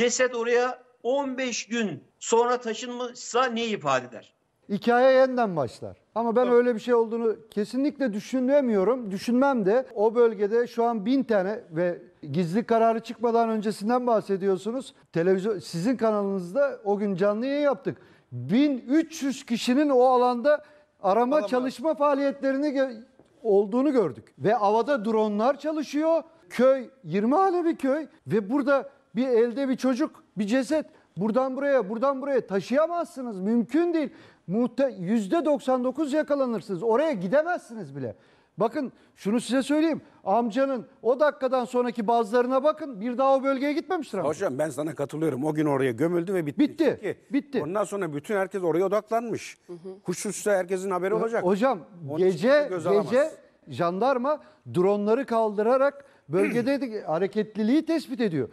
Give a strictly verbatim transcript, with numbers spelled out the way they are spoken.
ceset oraya on beş gün sonra taşınmışsa ne ifade eder? Hikaye yeniden başlar. Ama ben evet. öyle bir şey olduğunu kesinlikle düşünemiyorum. Düşünmem de. O bölgede şu an bin tane ve gizli kararı çıkmadan öncesinden bahsediyorsunuz. Televizyon, sizin kanalınızda o gün canlı yayın yaptık. bin üç yüz kişinin o alanda arama Adam çalışma abi. faaliyetlerini olduğunu gördük. Ve havada dronlar çalışıyor. Köy, yirmi hane bir köy ve burada bir elde bir çocuk, bir ceset. Buradan buraya, buradan buraya taşıyamazsınız. Mümkün değil. yüzde doksan dokuz yakalanırsınız. Oraya gidemezsiniz bile. Bakın şunu size söyleyeyim. Amcanın o dakikadan sonraki bazılarına bakın. Bir daha o bölgeye gitmemiştir amca. Hocam ben sana katılıyorum. O gün oraya gömüldü ve bitti. Bitti. Çünkü bitti. Ondan sonra bütün herkes oraya odaklanmış. Hı hı. Kuşsuzsa herkesin haberi olacak. Hocam Onun gece gece alamaz. jandarma dronları kaldırarak bölgede hareketliliği tespit ediyor.